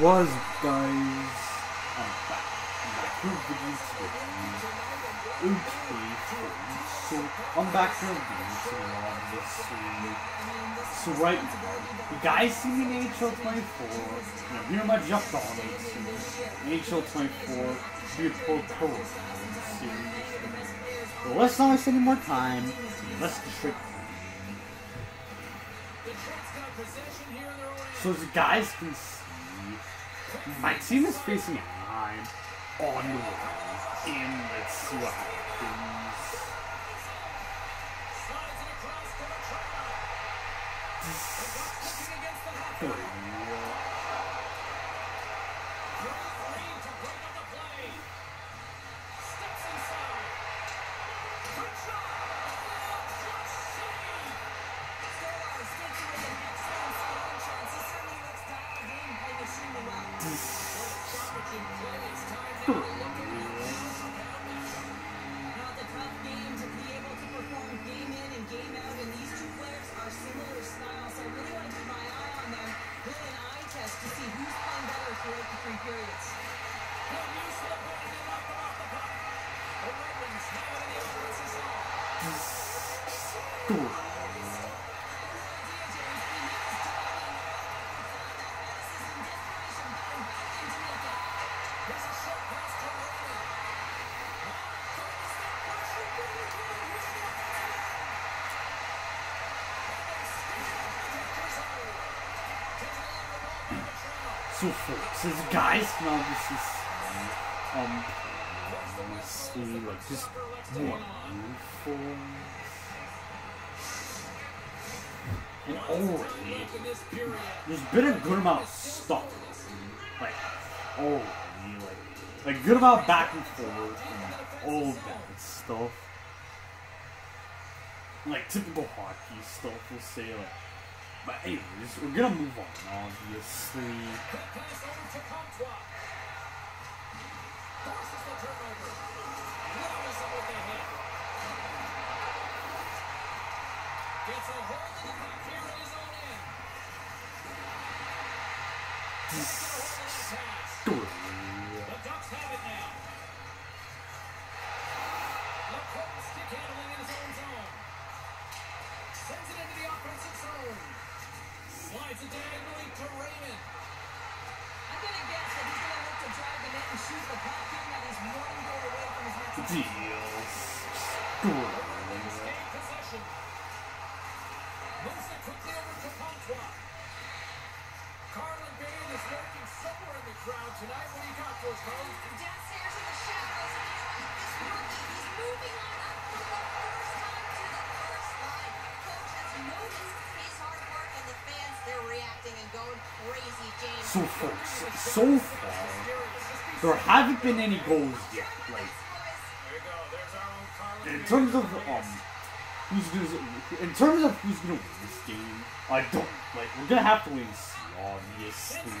was, guys, I'm back. My two videos today. Okay, so I'm back from this. So right now, you guys see me in NHL 24. I'm here my jump on it. NHL 24, beautiful program series. But let's not waste any more time. Let's trick. So as you guys can see, my team is facing Anaheim on the road, and let's see what happens. So folks, as guys can obviously see, honestly, like, just more uniforms, and already, there's been a good amount of stuff, like, already, like good amount of back and forth, and all that stuff, and, like, typical hockey stuff, we'll say, like. But anyways, we're gonna move on, obviously. The Ducks have it now. LaCourte stick handling in his own zone. Sends it into the offensive zone. Slides it down to Raymond. I'm going to guess that he's going to look to drive the net and shoot the puck in that he's one goal away from his next deal. Score. Stay possession. Moves it quickly over to Pontois. Carlin Bale is lurking somewhere in the crowd tonight. What do you got for us, Carlin? Downstairs in the shadows. He's working. He's moving on up for the first time to the first line. Coach has noticed. They're reacting and going crazy, James. So folks, so far, there haven't been any goals yet. Like, in terms of who's gonna win this game, I don't like. We're gonna have to win, obviously.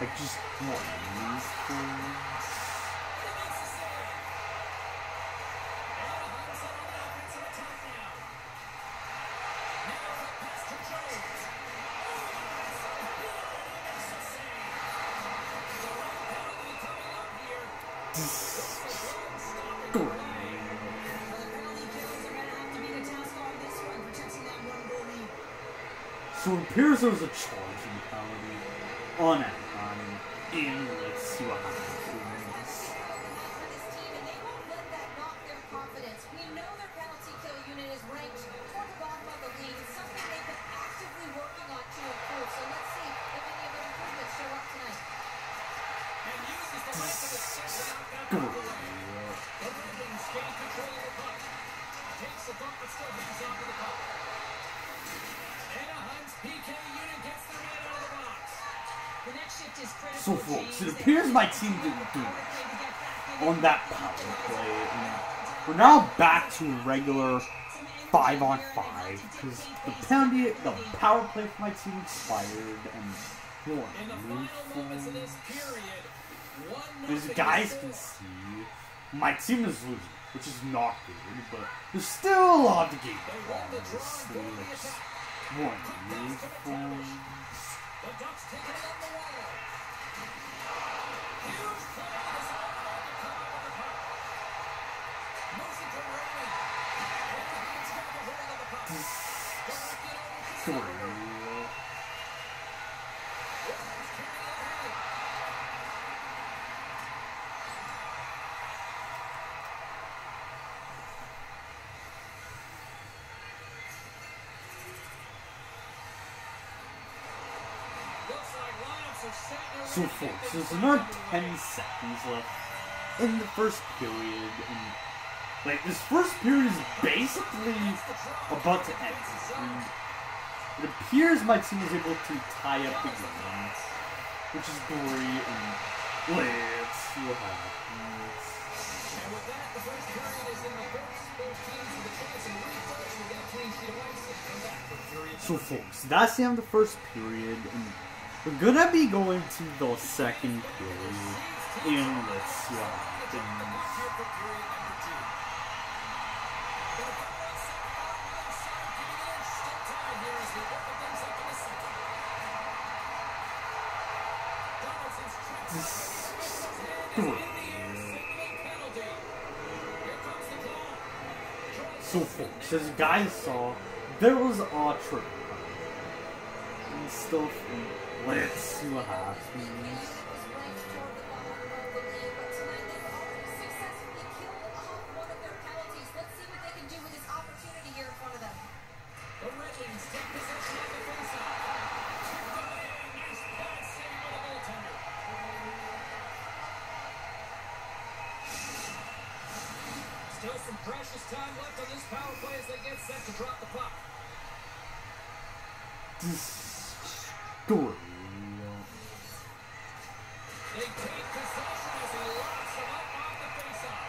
Like, just one of these things. So it appears there was a charging penalty on Anaheim, and let's see what happens. We know their penalty kill unit is ranked toward the bottom of the league. It's something they've been actively working on to improve. So let's see if any of their improvements show up tonight. And uses the length of the stick without gain control of the puck. Takes the bump but still hangs on to the puck. So folks, it appears my team didn't do it on that power play. And we're now back to a regular 5-on-5 because the power play for my team expired and won. As you guys can see, my team is losing, which is not good, but there's still a lot to gain on. The Ducks take it up the wire. so folks, there's another 10 seconds left in the first period, and like this first period is basically about to end. And it appears my team is able to tie up the game, which is great, and let's see what happens. And with that, the first period is in the first 13 of the chance, and Ray Ferraro will get a clean sheet away, and back for period. So folks, that's the end of the first period, and we're gonna be going to the second period, and let's see what happens. So folks, as you guys saw, there was a trick and stuff. Let's see what happens. Still some precious time left on this power play as they get set to drop the puck. Destroy. They take possession as he locks them up on the face-off.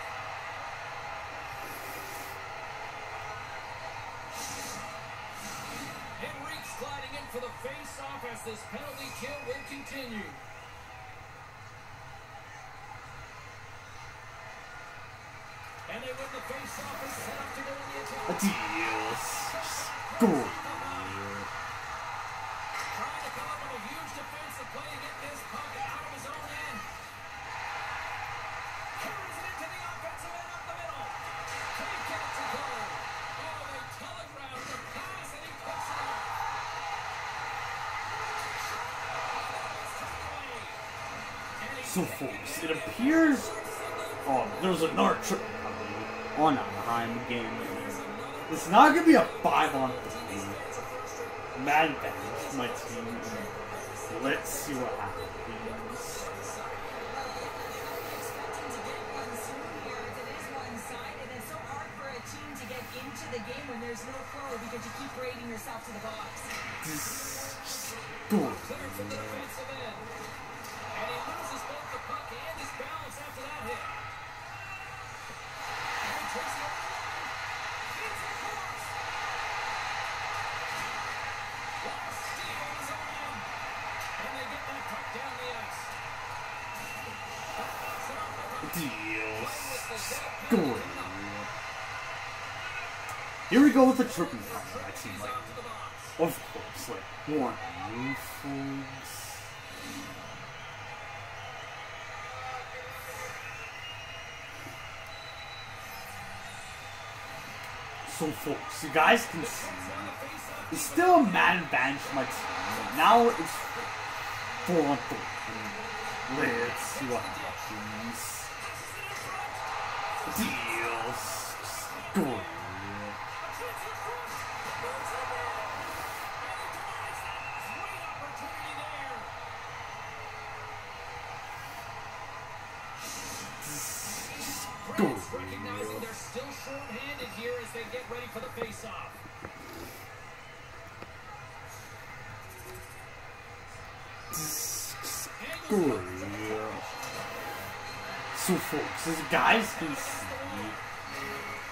Henrique sliding in for the face-off as this penalty kill will continue. And they win the face-off and set up to go in the attack. Adios. Score. Trying to come up with a huge defensive play to get this puck out of his own end. Carries it into the offensive end up the middle. He gets a goal. Oh, they telegraphed the pass and he puts it up. So folks, it appears there's another trick on Anaheim game. It's not gonna be a 5-on-3. Mad advantage for my team. Let's see what happens. It is so hard for a team to get into the game when there's no flow because you keep raiding yourself to the box. Clear from the defensive end. And he loses both the puck and his balance after that hit. And takes it over the line. It's a cross. Score. Here we go with the tripping contract team. Like, of course, like, one move, folks. So, folks, you guys can see, it's still a mad advantage for my team. But now it's 4-on-3. Let's see what happens. Deal. Score. Recognizing they're still short-handed here as they get ready for the face-off. So folks, as guys can see,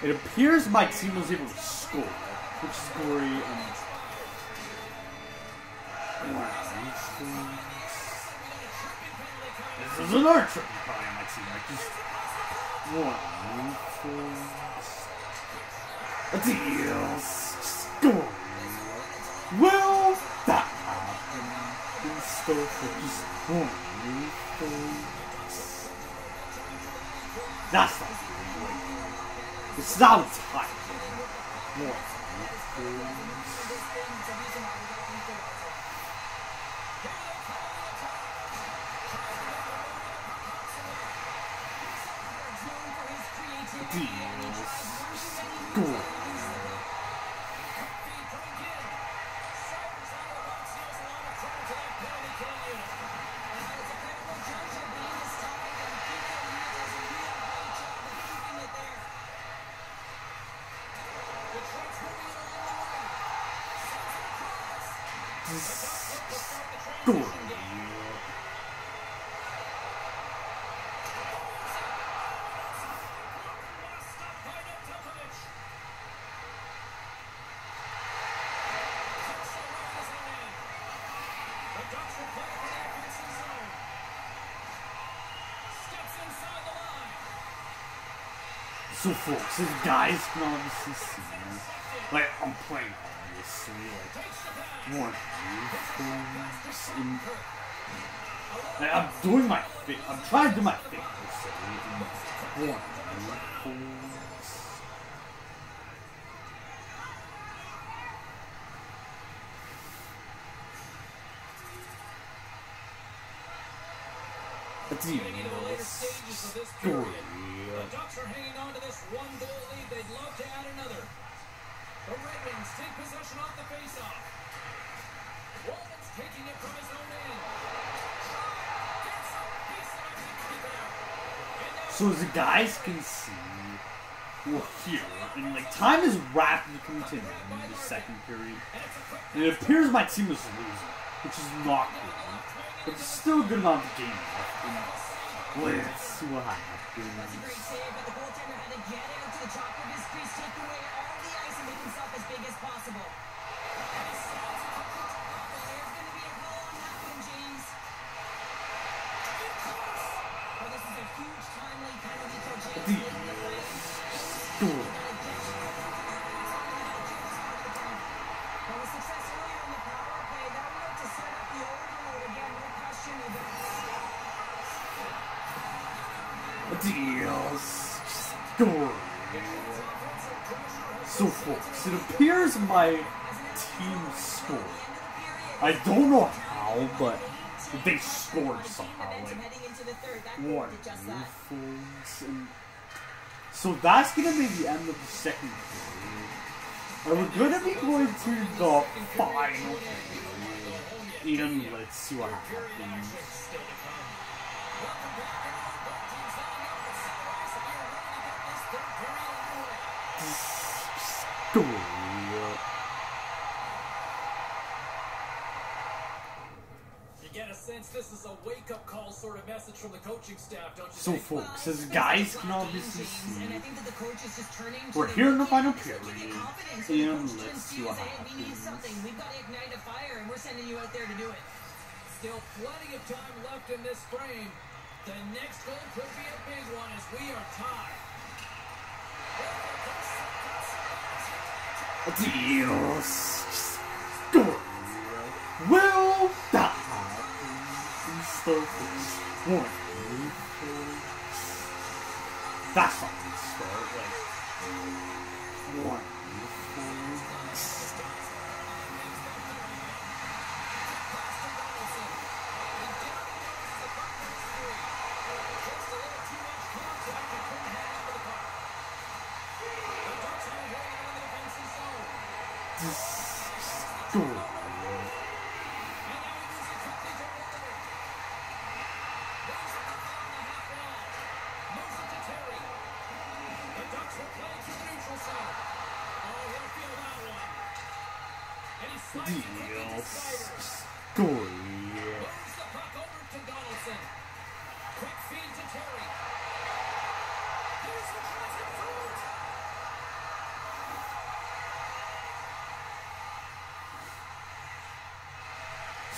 it appears my team was able to score, which is great, and this is another tripping penalty on my team, like just score. Well, that happened, and stuff, like just that's not good. Like, it's not tight. Deals. So folks, this guy's gonna obviously see me. Like, I'm playing obviously, like, more things in... Like, I'm doing my thing, I'm trying to do my thing, so, more things. That's even a story. The Ducks are hanging on to this one goal lead. They'd love to add another. The Red Wings take possession off the face-off. Walden's taking it from his own end. Gets a piece of the keeper. So the guys can see, or hear, and like time is rapidly continuing in the second period. And it appears my team is losing, which is not good. But there's still a good amount of games left. Let's see what happens. That's a great save, but the goaltender had to get it up to the top of his crease, take away all the ice, and make himself as big as possible. There's going to be a goal on that one, James. Well, this is a huge timely penalty for James. Well, the success earlier in the power play, that would have to set up the overload again. No question of it. Deals. Story. So folks, it appears my team scored. I don't know how, but they scored somehow. Like, what? So that's gonna be the end of the second period. And we're gonna be going to the final period. And let's see what happens. Story. You get a sense this is a wake-up call sort of message from the coaching staff, don't you so think? Folks, as guys can obviously see, we're here in the final period, and let's see what happens. We need something. We've got to ignite a fire, and we're sending you out there to do it. Still plenty of time left in this frame. The next goal could be a big one as we are tied. Deals. Score. Will that happen? Start that's not the start, like... One.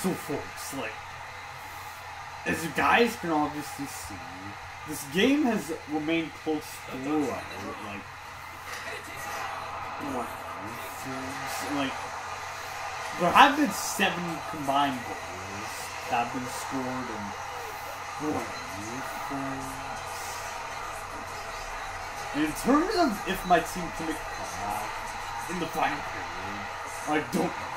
So folks, like, as you guys can obviously see, this game has remained close throughout, like, what, like, there have been 7 combined goals that have been scored, and, what, in terms of if my team can make a comeback in the final period, I don't know.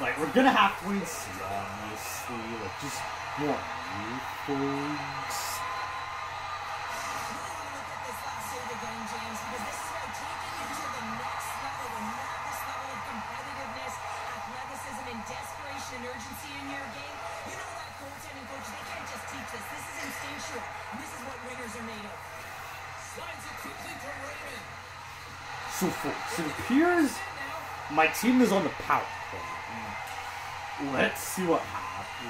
Like, we're gonna have to wait and see, honestly. Like, just one new folks. So, folks, it appears my team is on the power play. Let's see what happens.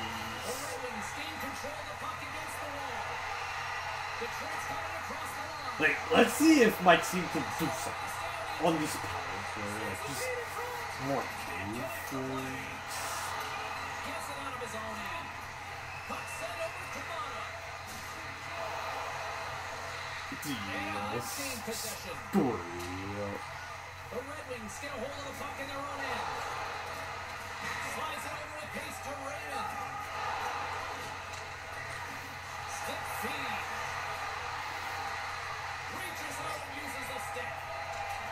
Like, let's see if my team can do something on this power play. Like, just more defense. Story. The Red Wings get a hold of the puck in their own end. Slides it over the pace to Raymond. Stick feed. Reaches out and uses the stick.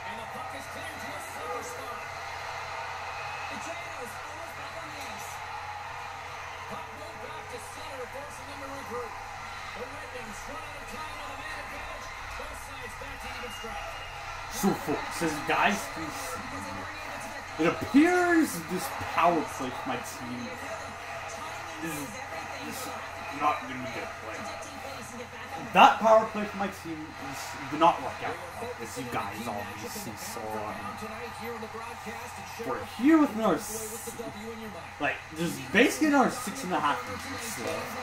And the puck is cleared to a slower spot. The Janos almost got on the ice. Puck moved back to center, forcing them to regroup. The Red Wings run out of time on the man advantage. Both sides back to even strike. So says guys, it appears this power play for my team is not going to get played. That power play for my team did not work out well, as you guys obviously saw. We're here with another, like, there's basically another 6.5 minutes left.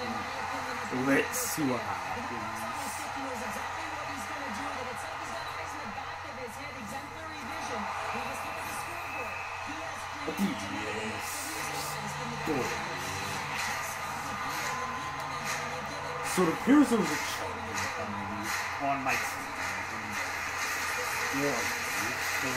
Let's see what happens. So it appears there was a change on my team. Yeah. So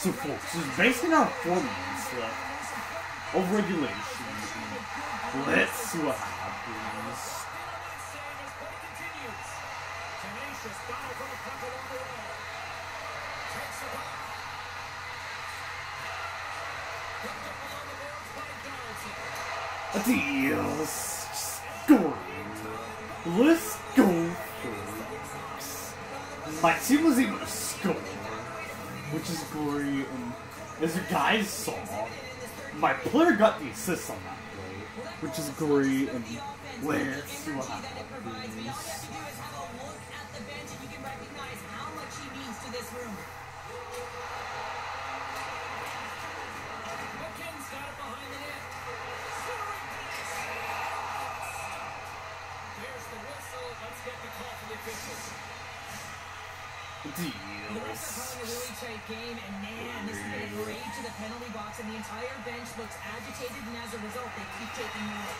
so folks, there's basically not 4 minutes left of regulation. Let's see what happens. Let's go, folks. My team was able to score, which is glory, and as you guys saw, my player got the assist on that play, which is glory, and let's see what happens. There's the whistle, let's get the call for the officials. It's a really tight game, and man, this has been a raid to the penalty box, and the entire bench looks agitated, and as a result, they keep taking more.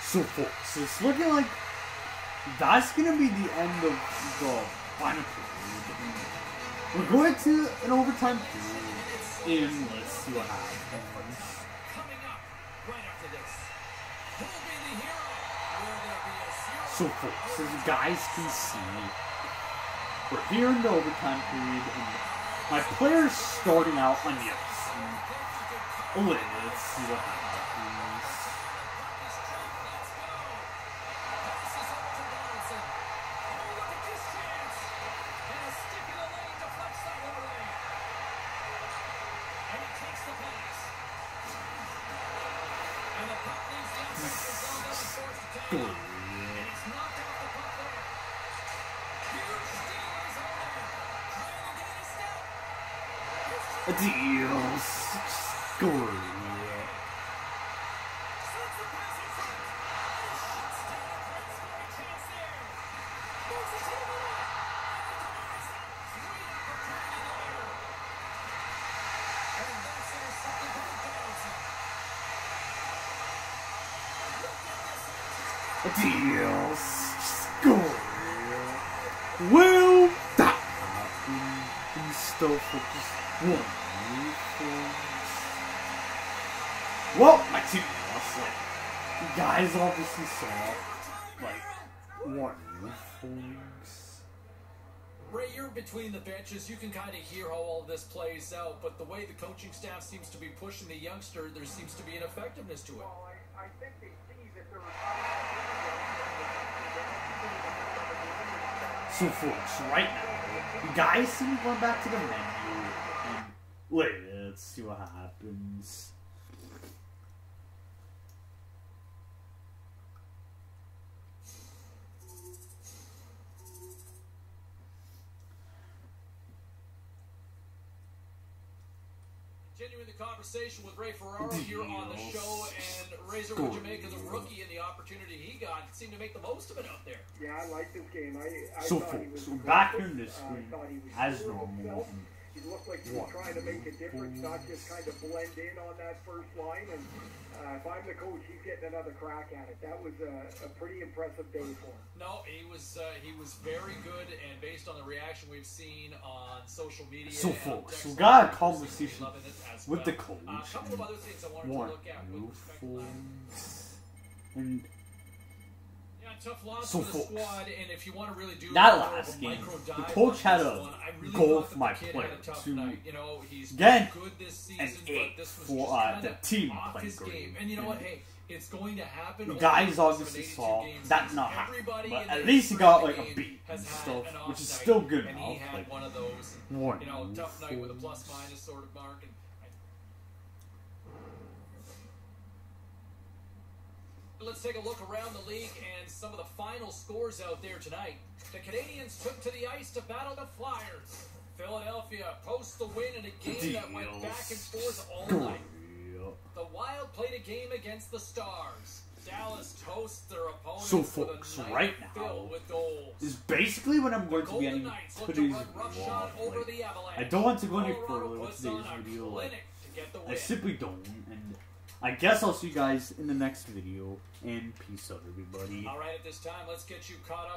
So, folks, it's looking like that's going to be the end of the final period. We're going to an overtime period, and let's see what happens. Coming up right after this. Who'll be the hero? Will there be a zero? So folks, as you guys can see, we're here in the overtime period, and my player's starting out on the ice. Let's see what happens. Deal score. Well, that happened. Still for just 1 minute. Well, my team lost. Like, you guys obviously saw like 1 minute. Ray, you're between the benches. You can kind of hear how all this plays out. But the way the coaching staff seems to be pushing the youngster, there seems to be an effectiveness to it. Well, I think they see that there was. some forks right now. You guys seem going back to the menu. And later, let's see what happens. Continuing the conversation with Ray Ferraro here on the show, and Razor, what you make of the rookie and the opportunity he got? Seemed to make the most of it out there. Yeah, I like this game. So folks, we're back in this game as normal. He looked like he was trying to make a difference, not just kind of blend in on that first line. And if I'm the coach, he's getting another crack at it. That was a pretty impressive day for him. No, he was very good, and based on the reaction we've seen on social media. So folks, we got a conversation with the coach. A couple of other things I wanted to look at with respect to that. Tough loss for the squad, and if you want to really do that last game, the coach had a goal for my player to get an 8 for the team playing great. And you know what, hey, it's going to happen. The guys obviously saw that not happen, but at least he got like a beat and stuff, which is still good enough. Like, you know, tough night with a plus-minus sort of mark. Let's take a look around the league and some of the final scores out there tonight. The Canadiens took to the ice to battle the Flyers. Philadelphia posts the win in a game that went back and forth all night. The Wild played a game against the Stars. Dallas toasts their opponents. So folks, right now is basically what I'm going to be ending today's vlog. I don't want to go any further with today's video. I simply don't. And I guess I'll see you guys in the next video, and peace out, everybody. All right, at this time, let's get you caught up.